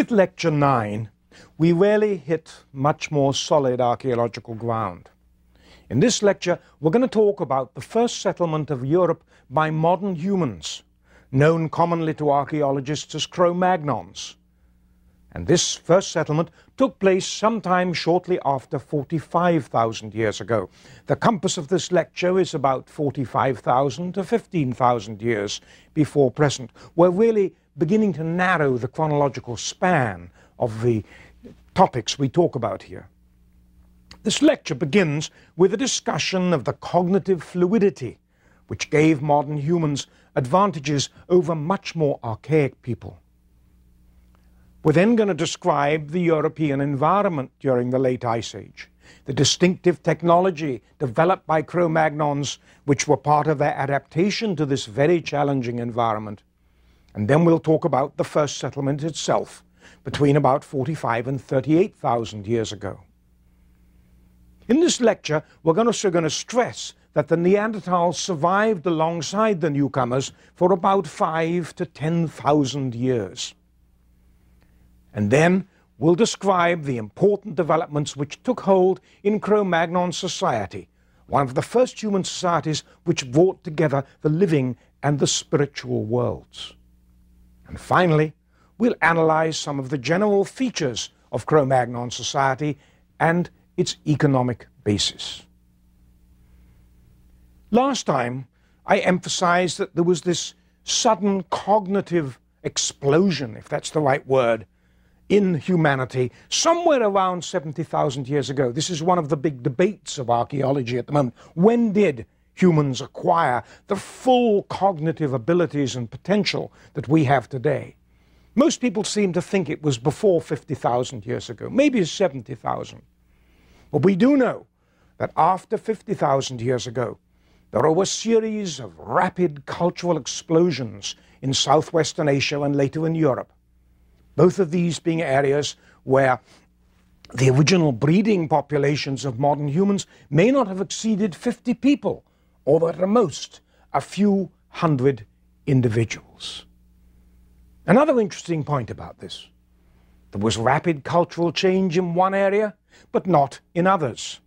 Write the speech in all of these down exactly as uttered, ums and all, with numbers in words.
With lecture nine, we really hit much more solid archaeological ground. In this lecture, we're going to talk about the first settlement of Europe by modern humans, known commonly to archaeologists as Cro-Magnons. And this first settlement took place sometime shortly after forty-five thousand years ago. The compass of this lecture is about forty-five thousand to fifteen thousand years before present. We're really beginning to narrow the chronological span of the topics we talk about here. This lecture begins with a discussion of the cognitive fluidity, which gave modern humans advantages over much more archaic people. We're then going to describe the European environment during the late Ice Age, the distinctive technology developed by Cro-Magnons, which were part of their adaptation to this very challenging environment. And then we'll talk about the first settlement itself, between about forty-five and thirty-eight thousand years ago. In this lecture, we're also going to stress that the Neanderthals survived alongside the newcomers for about five to ten thousand years. And then we'll describe the important developments which took hold in Cro-Magnon society, one of the first human societies which brought together the living and the spiritual worlds. And finally, we'll analyze some of the general features of Cro-Magnon society and its economic basis. Last time, I emphasized that there was this sudden cognitive explosion, if that's the right word, in humanity, somewhere around seventy thousand years ago. This is one of the big debates of archaeology at the moment. When did humans acquire the full cognitive abilities and potential that we have today? Most people seem to think it was before fifty thousand years ago, maybe seventy thousand. But we do know that after fifty thousand years ago, there were a series of rapid cultural explosions in southwestern Asia and later in Europe. Both of these being areas where the original breeding populations of modern humans may not have exceeded fifty people, or at the most, a few hundred individuals. Another interesting point about this: there was rapid cultural change in one area, but not in others.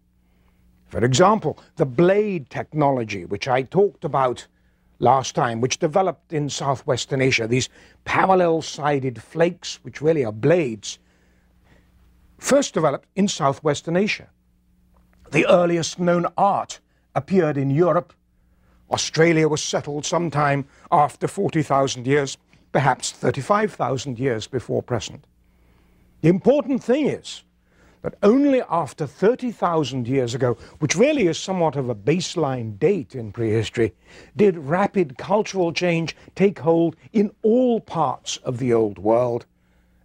For example, the blade technology, which I talked about last time, which developed in southwestern Asia, these parallel-sided flakes, which really are blades, first developed in southwestern Asia. The earliest known art appeared in Europe. Australia was settled sometime after forty thousand years, perhaps thirty-five thousand years before present. The important thing is that only after thirty thousand years ago, which really is somewhat of a baseline date in prehistory, did rapid cultural change take hold in all parts of the Old World,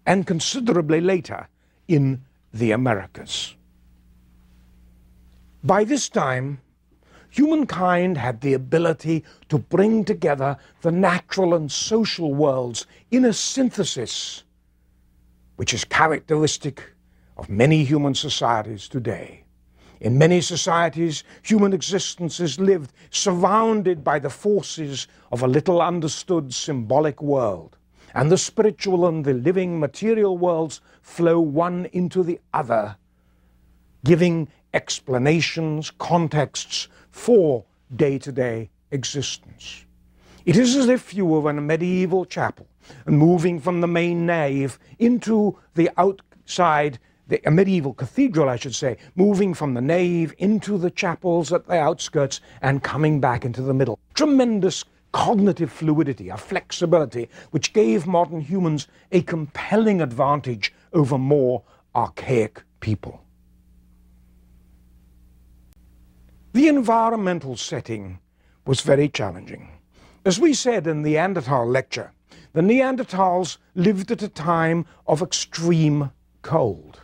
and considerably later in the Americas. By this time, humankind had the ability to bring together the natural and social worlds in a synthesis which is characteristic of many human societies today. In many societies, human existence is lived surrounded by the forces of a little understood symbolic world, and the spiritual and the living material worlds flow one into the other, giving explanations, contexts for day-to-day existence. It is as if you were in a medieval chapel and moving from the main nave into the outside, The, a medieval cathedral, I should say, moving from the nave into the chapels at the outskirts and coming back into the middle. Tremendous cognitive fluidity, a flexibility, which gave modern humans a compelling advantage over more archaic people. The environmental setting was very challenging. As we said in the Neanderthal lecture, the Neanderthals lived at a time of extreme cold.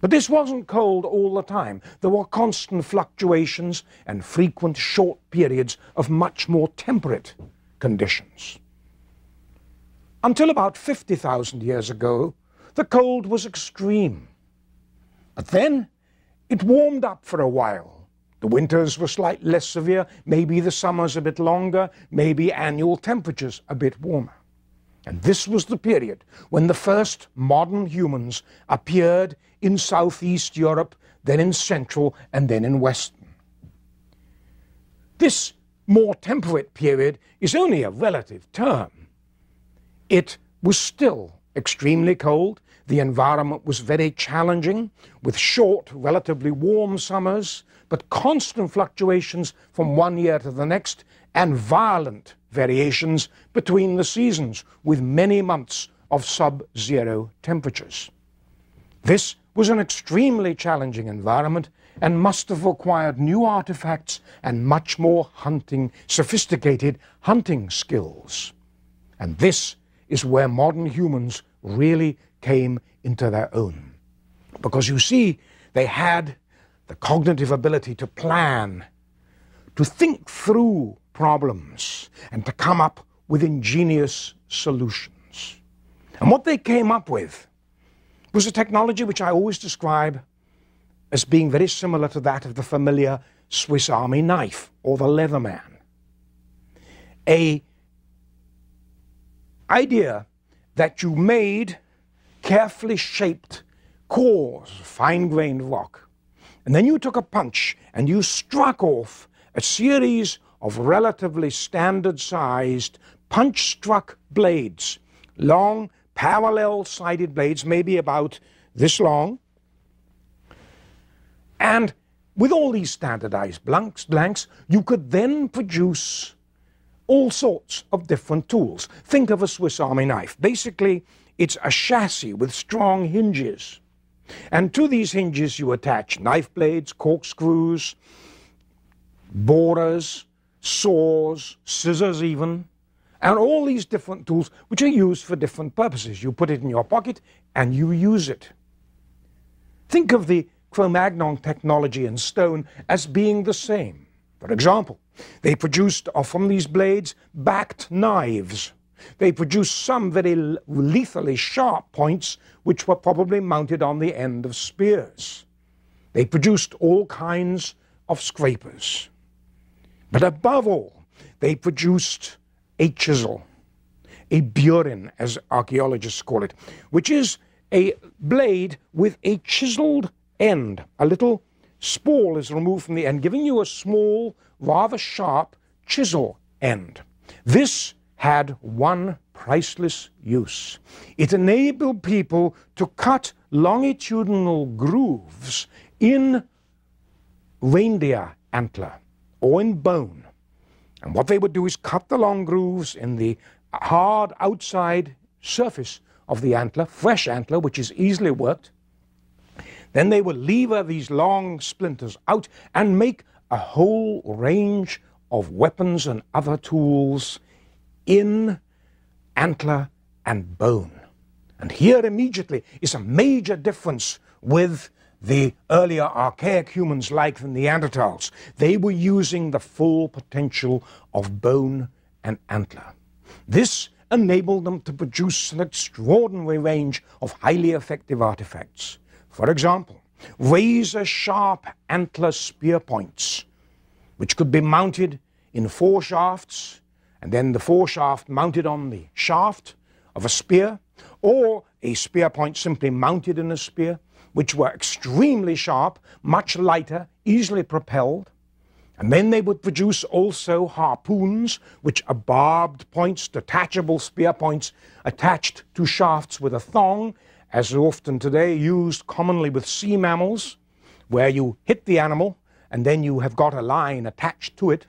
But this wasn't cold all the time. There were constant fluctuations and frequent short periods of much more temperate conditions. Until about fifty thousand years ago, the cold was extreme. But then it warmed up for a while. The winters were slightly less severe, maybe the summers a bit longer, maybe annual temperatures a bit warmer. And this was the period when the first modern humans appeared in Southeast Europe, then in Central, and then in Western. This more temperate period is only a relative term. It was still extremely cold. The environment was very challenging, with short, relatively warm summers, but constant fluctuations from one year to the next, and violent variations between the seasons, with many months of sub-zero temperatures. This was an extremely challenging environment and must have required new artifacts and much more hunting, sophisticated hunting skills. And this is where modern humans really came into their own. Because you see, they had the cognitive ability to plan, to think through problems, and to come up with ingenious solutions. And what they came up with was a technology which I always describe as being very similar to that of the familiar Swiss Army knife or the Leatherman. A idea that you made carefully shaped cores, fine-grained rock, and then you took a punch and you struck off a series of relatively standard-sized punch-struck blades, long, parallel-sided blades, maybe about this long. And with all these standardized blanks, blanks, you could then produce all sorts of different tools. Think of a Swiss Army knife. Basically, it's a chassis with strong hinges. And to these hinges you attach knife blades, corkscrews, borers, saws, scissors even, and all these different tools which are used for different purposes. You put it in your pocket and you use it. Think of the Cro-Magnon technology in stone as being the same. For example, they produced from these blades backed knives. They produced some very lethally sharp points which were probably mounted on the end of spears. They produced all kinds of scrapers. But above all, they produced a chisel, a burin, as archaeologists call it, which is a blade with a chiseled end. A little spall is removed from the end, giving you a small, rather sharp chisel end. This had one priceless use. It enabled people to cut longitudinal grooves in reindeer antler or in bone. And what they would do is cut the long grooves in the hard outside surface of the antler, fresh antler, which is easily worked. Then they would lever these long splinters out and make a whole range of weapons and other tools in antler and bone. And here immediately is a major difference with the earlier archaic humans like the Neanderthals. They were using the full potential of bone and antler. This enabled them to produce an extraordinary range of highly effective artifacts. For example, razor-sharp antler spear points, which could be mounted in four shafts, and then the foreshaft mounted on the shaft of a spear, or a spear point simply mounted in a spear, which were extremely sharp, much lighter, easily propelled. And then they would produce also harpoons, which are barbed points, detachable spear points, attached to shafts with a thong, as often today used commonly with sea mammals, where you hit the animal and then you have got a line attached to it,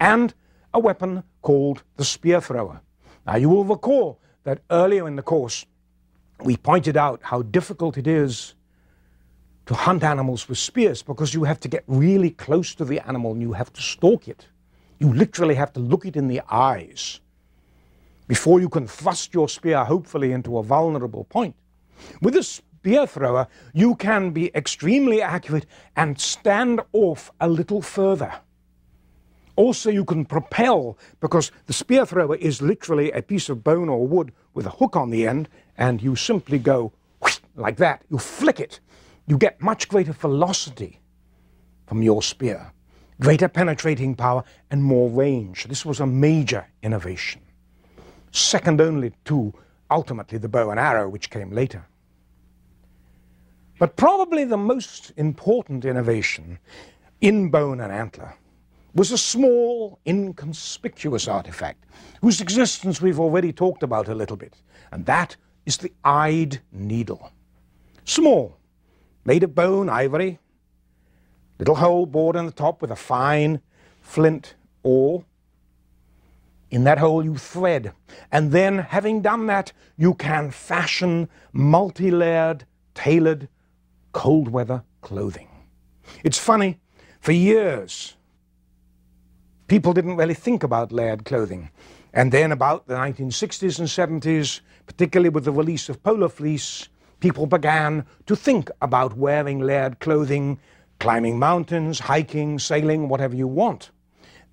and a weapon called the spear thrower. Now you will recall that earlier in the course we pointed out how difficult it is to hunt animals with spears, because you have to get really close to the animal and you have to stalk it. You literally have to look it in the eyes before you can thrust your spear, hopefully, into a vulnerable point. With a spear thrower, you can be extremely accurate and stand off a little further. Also, you can propel, because the spear thrower is literally a piece of bone or wood with a hook on the end, and you simply go whoosh, like that. You flick it. You get much greater velocity from your spear, greater penetrating power, and more range. This was a major innovation. second only to, ultimately, the bow and arrow, which came later. But probably the most important innovation in bone and antler was a small, inconspicuous artifact whose existence we've already talked about a little bit, and that is the eyed needle. Small, made of bone, ivory, little hole bored in the top with a fine flint awl. In that hole you thread, and then, having done that, you can fashion multi-layered, tailored, cold-weather clothing. It's funny, for years, people didn't really think about layered clothing. And then about the nineteen sixties and seventies, particularly with the release of polar fleece, people began to think about wearing layered clothing, climbing mountains, hiking, sailing, whatever you want.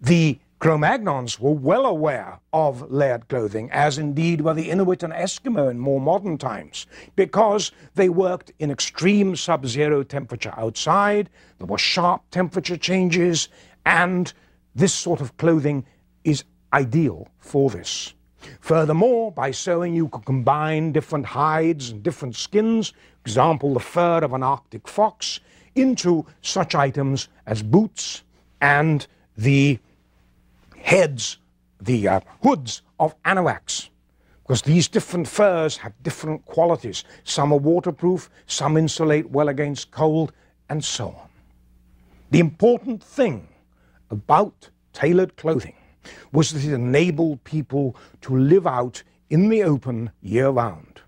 The Cro-Magnons were well aware of layered clothing, as indeed were the Inuit and Eskimo in more modern times, because they worked in extreme sub-zero temperature outside, there were sharp temperature changes, and this sort of clothing is ideal for this. Furthermore, by sewing you could combine different hides and different skins, for example the fur of an Arctic fox, into such items as boots and the heads, the uh, hoods of anoraks. Because these different furs have different qualities. Some are waterproof, some insulate well against cold, and so on. The important thing about tailored clothing was that it enabled people to live out in the open year-round.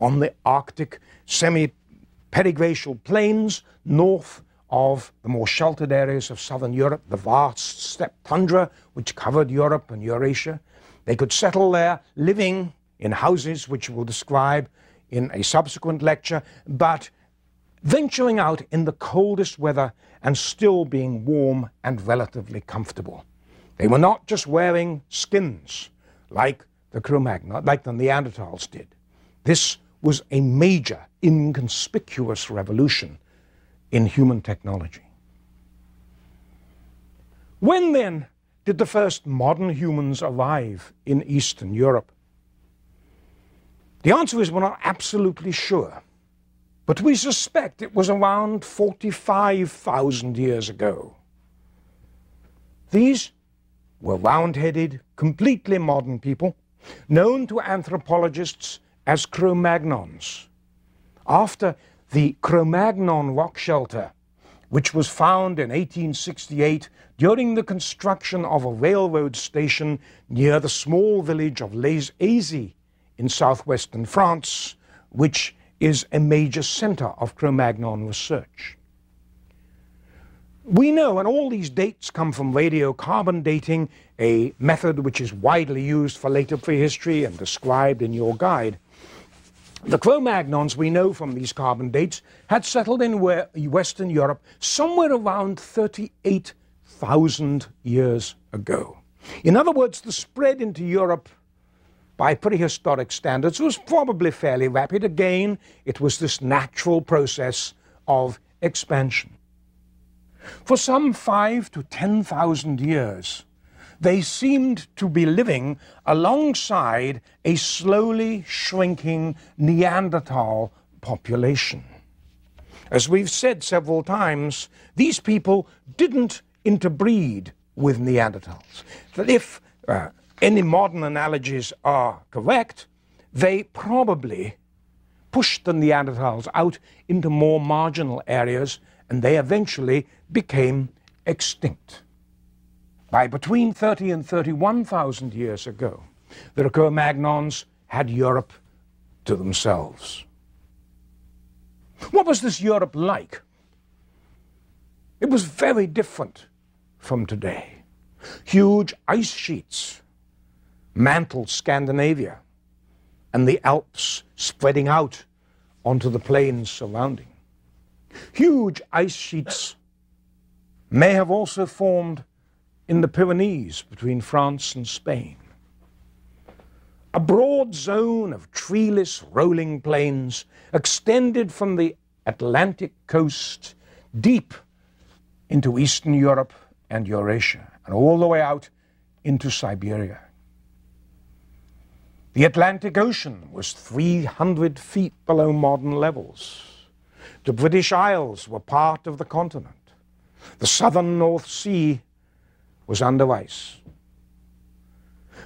On the Arctic semi-perigracial plains north of the more sheltered areas of southern Europe, the vast steppe tundra which covered Europe and Eurasia, they could settle there living in houses which we'll describe in a subsequent lecture, but venturing out in the coldest weather and still being warm and relatively comfortable. They were not just wearing skins like the Cro-Magnon, like the Neanderthals did. This was a major, inconspicuous revolution in human technology. When then did the first modern humans arrive in Eastern Europe? The answer is we're not absolutely sure. But we suspect it was around forty-five thousand years ago. These were round-headed, completely modern people, known to anthropologists as Cro-Magnons. After the Cro-Magnon rock shelter, which was found in eighteen sixty-eight during the construction of a railroad station near the small village of Les Eyzies in southwestern France, which is a major center of Cro-Magnon research. We know, and all these dates come from radiocarbon dating, a method which is widely used for later prehistory and described in your guide. The Cro-Magnons we know from these carbon dates had settled in Western Europe somewhere around thirty-eight thousand years ago. In other words, the spread into Europe by prehistoric standards was probably fairly rapid. Again, it was this natural process of expansion. For some five to ten thousand years, they seemed to be living alongside a slowly shrinking Neanderthal population. As we've said several times, these people didn't interbreed with Neanderthals. That if uh, any modern analogies are correct, they probably pushed the Neanderthals out into more marginal areas, and they eventually became extinct. By between thirty and thirty-one thousand years ago, the Cro-Magnons had Europe to themselves. What was this Europe like? It was very different from today. Huge ice sheets mantled Scandinavia and the Alps spreading out onto the plains surrounding. Huge ice sheets may have also formed in the Pyrenees between France and Spain. A broad zone of treeless rolling plains extended from the Atlantic coast deep into Eastern Europe and Eurasia, and all the way out into Siberia. The Atlantic Ocean was three hundred feet below modern levels. The British Isles were part of the continent. The southern North Sea was under ice.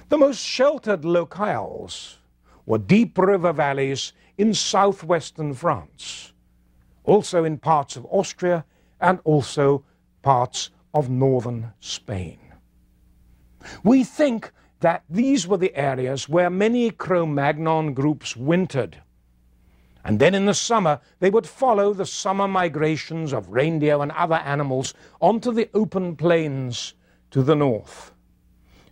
The most sheltered locales were deep river valleys in southwestern France, also in parts of Austria and also parts of northern Spain. We think that these were the areas where many Cro-Magnon groups wintered, and then in the summer they would follow the summer migrations of reindeer and other animals onto the open plains to the north.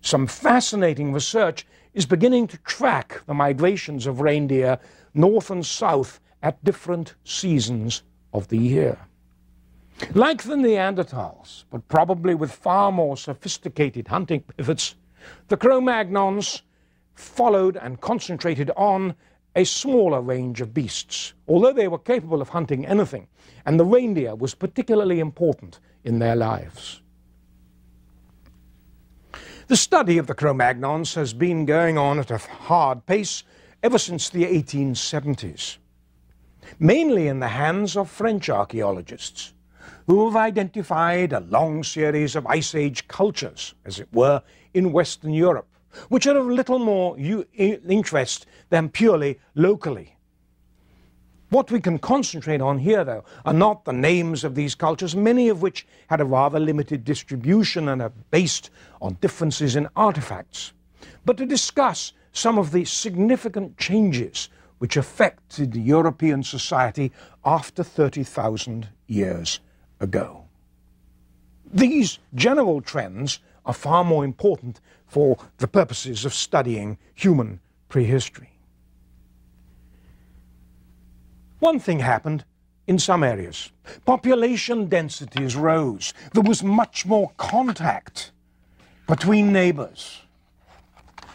Some fascinating research is beginning to track the migrations of reindeer north and south at different seasons of the year. Like the Neanderthals, but probably with far more sophisticated hunting pivots, the Cro-Magnons followed and concentrated on a smaller range of beasts, although they were capable of hunting anything, and the reindeer was particularly important in their lives. The study of the Cro-Magnons has been going on at a hard pace ever since the eighteen seventies, mainly in the hands of French archaeologists, who have identified a long series of Ice Age cultures, as it were, in Western Europe, which are of little more interest than purely locally. What we can concentrate on here, though, are not the names of these cultures, many of which had a rather limited distribution and are based on differences in artifacts, but to discuss some of the significant changes which affected European society after thirty thousand years ago. These general trends are far more important for the purposes of studying human prehistory. One thing happened in some areas. Population densities rose. There was much more contact between neighbors.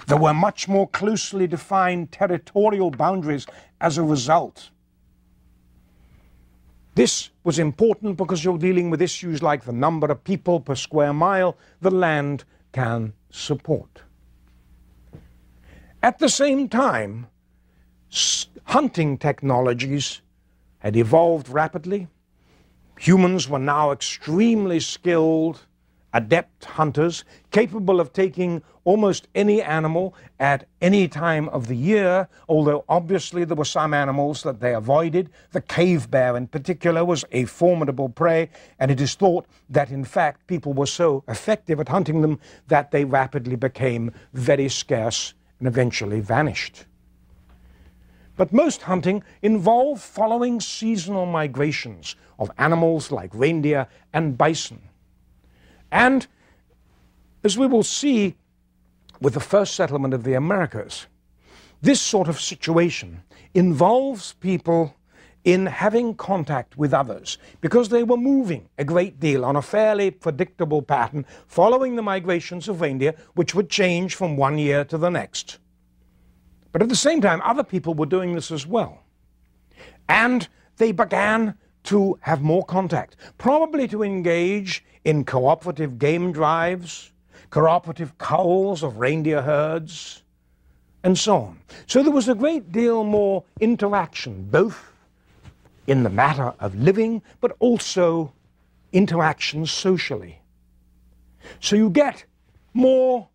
There were much more closely defined territorial boundaries as a result. This was important because you're dealing with issues like the number of people per square mile the land can support. At the same time, hunting technologies had evolved rapidly. Humans were now extremely skilled, adept hunters, capable of taking almost any animal at any time of the year, although obviously there were some animals that they avoided. The cave bear in particular was a formidable prey, and it is thought that in fact people were so effective at hunting them that they rapidly became very scarce and eventually vanished. But most hunting involved following seasonal migrations of animals like reindeer and bison. And, as we will see with the first settlement of the Americas, this sort of situation involves people in having contact with others because they were moving a great deal on a fairly predictable pattern following the migrations of reindeer, which would change from one year to the next. But at the same time, other people were doing this as well. And they began to have more contact, probably to engage in cooperative game drives, cooperative culls of reindeer herds, and so on. So there was a great deal more interaction, both in the matter of living, but also interaction socially. So you get more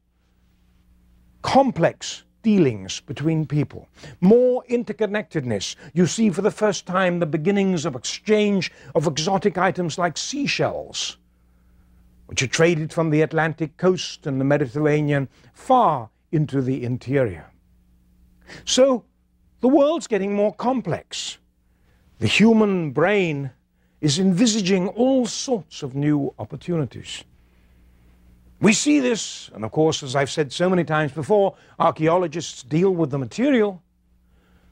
complex dealings between people, more interconnectedness. You see for the first time the beginnings of exchange of exotic items like seashells, which are traded from the Atlantic coast and the Mediterranean far into the interior. So the world's getting more complex. The human brain is envisaging all sorts of new opportunities. We see this, and of course, as I've said so many times before, archaeologists deal with the material.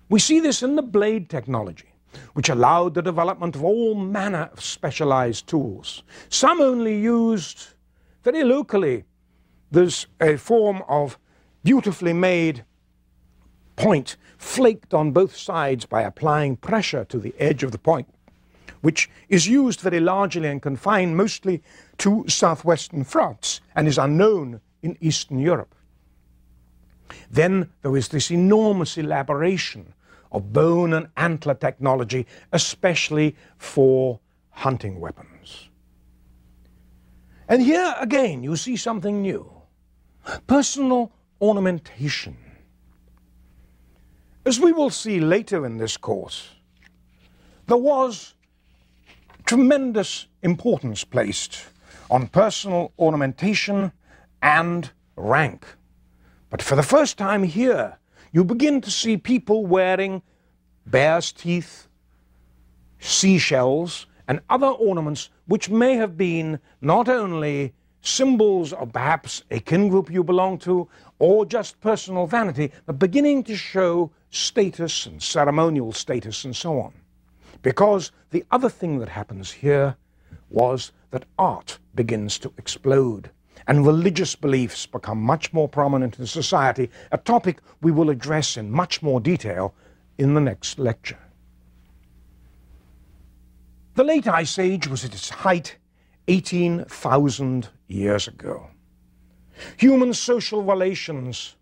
We see this in the blade technology, which allowed the development of all manner of specialized tools. Some only used very locally. There's a form of beautifully made point flaked on both sides by applying pressure to the edge of the point, which is used very largely and confined mostly to southwestern France and is unknown in Eastern Europe. Then there is this enormous elaboration of bone and antler technology, especially for hunting weapons. And here again you see something new: personal ornamentation. As we will see later in this course, there was tremendous importance placed on personal ornamentation and rank. But for the first time here, you begin to see people wearing bear's teeth, seashells, and other ornaments which may have been not only symbols of perhaps a kin group you belong to, or just personal vanity, but beginning to show status and ceremonial status and so on. Because the other thing that happens here was that art begins to explode, and religious beliefs become much more prominent in society, a topic we will address in much more detail in the next lecture. The Late Ice Age was at its height eighteen thousand years ago. Human social relations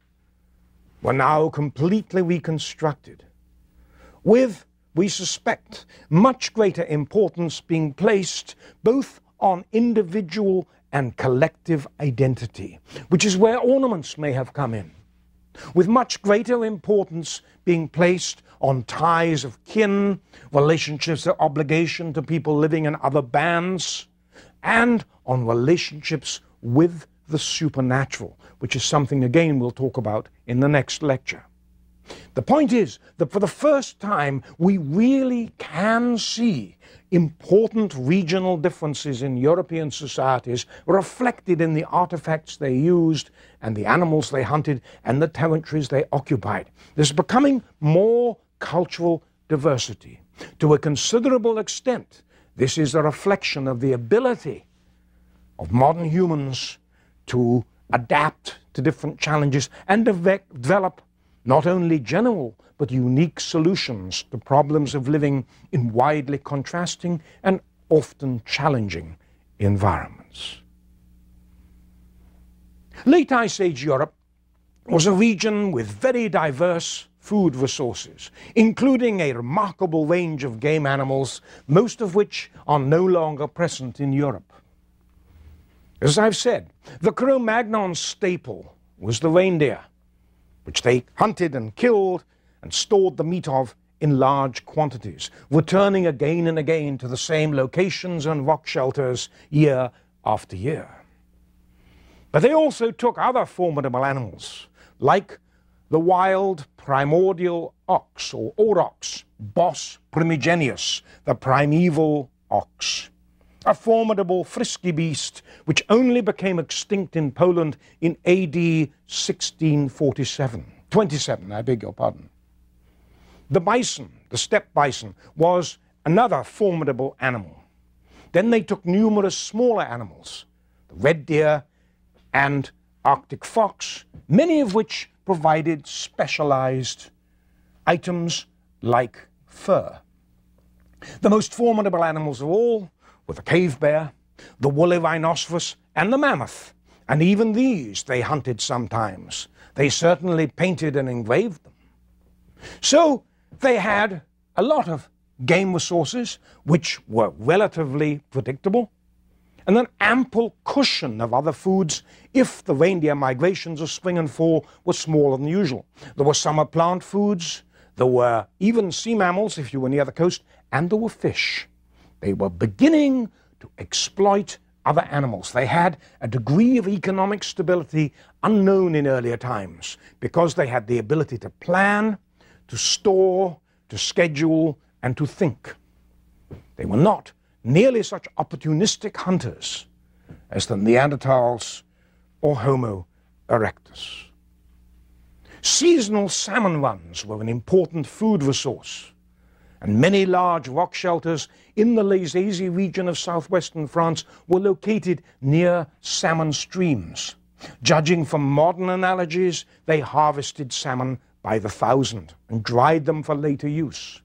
were now completely reconstructed, with, we suspect, much greater importance being placed both on individual and collective identity, which is where ornaments may have come in, with much greater importance being placed on ties of kin, relationships of obligation to people living in other bands, and on relationships with the supernatural, which is something again we'll talk about in the next lecture. The point is that for the first time we really can see important regional differences in European societies reflected in the artifacts they used and the animals they hunted and the territories they occupied. There's becoming more cultural diversity. To a considerable extent, this is a reflection of the ability of modern humans to adapt to different challenges and develop not only general but unique solutions to problems of living in widely contrasting and often challenging environments. Late Ice Age Europe was a region with very diverse food resources, including a remarkable range of game animals, most of which are no longer present in Europe. As I've said, the Cro-Magnon staple was the reindeer, which they hunted and killed and stored the meat of in large quantities, returning again and again to the same locations and rock shelters year after year. But they also took other formidable animals, like the wild primordial ox, or aurochs, Bos primigenius, the primeval ox, a formidable frisky beast which only became extinct in Poland in A D sixteen forty-seven, twenty-seven, I beg your pardon. The bison, the steppe bison, was another formidable animal. Then they took numerous smaller animals, the red deer and Arctic fox, many of which provided specialized items like fur. The most formidable animals of all were the cave bear, the woolly rhinoceros, and the mammoth, and even these they hunted sometimes. They certainly painted and engraved them. So they had a lot of game resources, which were relatively predictable, and an ample cushion of other foods if the reindeer migrations of spring and fall were smaller than usual. There were summer plant foods, there were even sea mammals if you were near the coast, and there were fish. They were beginning to exploit other animals. They had a degree of economic stability unknown in earlier times because they had the ability to plan, to store, to schedule, and to think. They were not nearly such opportunistic hunters as the Neanderthals or Homo erectus. Seasonal salmon runs were an important food resource, and many large rock shelters in the Les Eyzies region of southwestern France were located near salmon streams. Judging from modern analogies, they harvested salmon by the thousand and dried them for later use.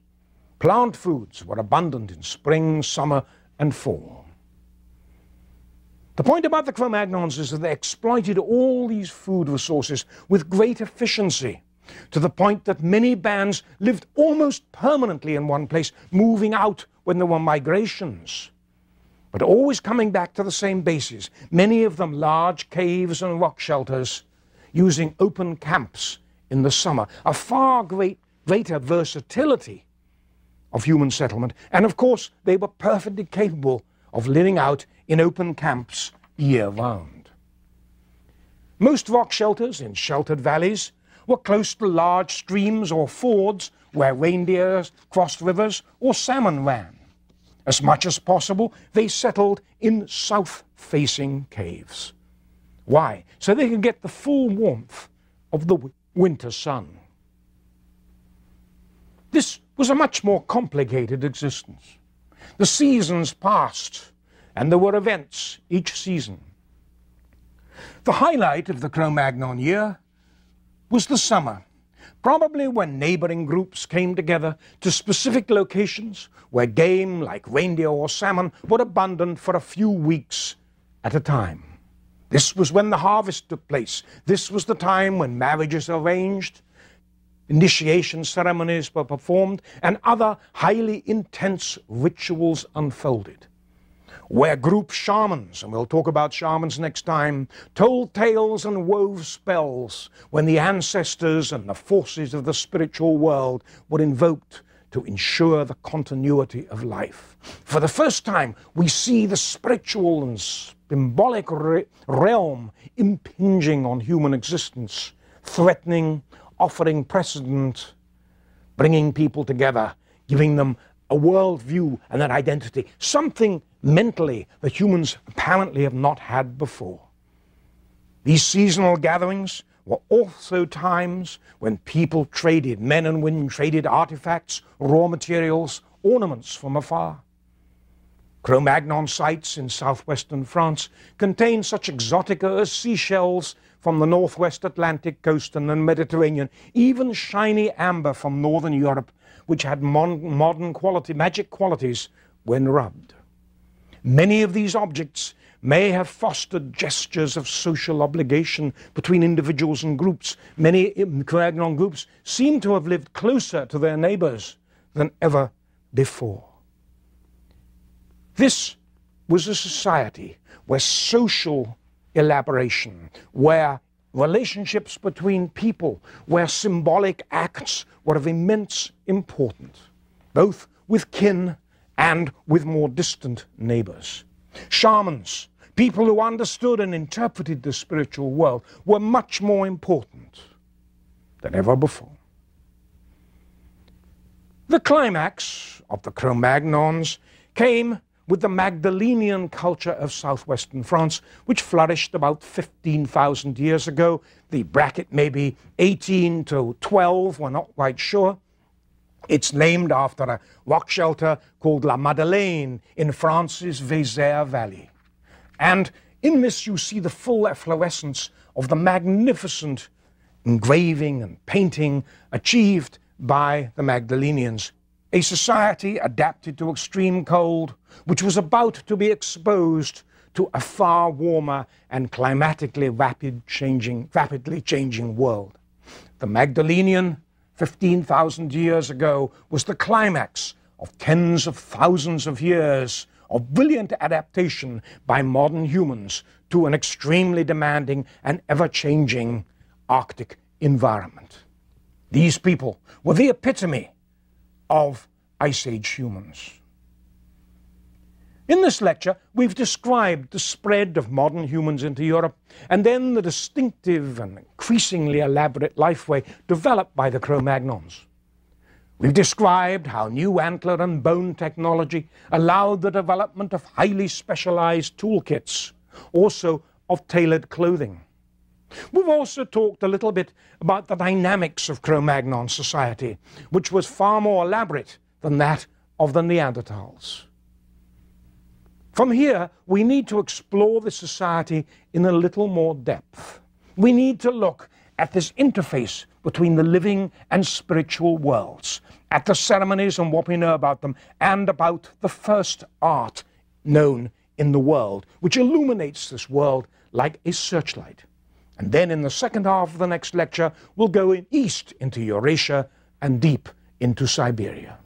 Plant foods were abundant in spring, summer, and fall. The point about the Cro-Magnons is that they exploited all these food resources with great efficiency, to the point that many bands lived almost permanently in one place, moving out when there were migrations, but always coming back to the same bases, many of them large caves and rock shelters, using open camps in the summer, a far great, greater versatility of human settlement. And of course, they were perfectly capable of living out in open camps year-round. Most rock shelters in sheltered valleys were close to large streams or fords where reindeers crossed rivers or salmon ran. As much as possible, they settled in south-facing caves. Why? So they could get the full warmth of the winter sun. This was a much more complicated existence. The seasons passed, and there were events each season. The highlight of the Cro-Magnon year was the summer, probably when neighboring groups came together to specific locations where game like reindeer or salmon were abundant for a few weeks at a time. This was when the harvest took place. This was the time when marriages were arranged, initiation ceremonies were performed, and other highly intense rituals unfolded, where group shamans, and we'll talk about shamans next time, told tales and wove spells when the ancestors and the forces of the spiritual world were invoked to ensure the continuity of life. For the first time, we see the spiritual and symbolic re- realm impinging on human existence, threatening, offering precedent, bringing people together, giving them a worldview and an identity, something mentally that humans apparently have not had before. These seasonal gatherings were also times when people traded, men and women traded artifacts, raw materials, ornaments from afar. Cro-Magnon sites in southwestern France contain such exotica as seashells from the northwest Atlantic coast and the Mediterranean, even shiny amber from northern Europe, which had modern quality, magic qualities when rubbed. Many of these objects may have fostered gestures of social obligation between individuals and groups. Many Cro-Magnon groups seem to have lived closer to their neighbors than ever before. This was a society where social elaboration, where relationships between people, where symbolic acts were of immense importance, both with kin and with more distant neighbors. Shamans, people who understood and interpreted the spiritual world, were much more important than ever before. The climax of the Cro-Magnons came with the Magdalenian culture of southwestern France, which flourished about fifteen thousand years ago. The bracket may be eighteen to twelve, we're not quite sure. It's named after a rock shelter called La Madeleine in France's Vézère Valley. And in this you see the full efflorescence of the magnificent engraving and painting achieved by the Magdalenians, a society adapted to extreme cold, which was about to be exposed to a far warmer and climatically rapid changing, rapidly changing world. The Magdalenian, fifteen thousand years ago, was the climax of tens of thousands of years of brilliant adaptation by modern humans to an extremely demanding and ever-changing Arctic environment. These people were the epitome of Ice Age humans. In this lecture, we've described the spread of modern humans into Europe, and then the distinctive and increasingly elaborate lifeway developed by the Cro-Magnons. We've described how new antler and bone technology allowed the development of highly specialized toolkits, also of tailored clothing. We've also talked a little bit about the dynamics of Cro-Magnon society, which was far more elaborate than that of the Neanderthals. From here, we need to explore this society in a little more depth. We need to look at this interface between the living and spiritual worlds, at the ceremonies and what we know about them, and about the first art known in the world, which illuminates this world like a searchlight. And then in the second half of the next lecture, we'll go in east into Eurasia and deep into Siberia.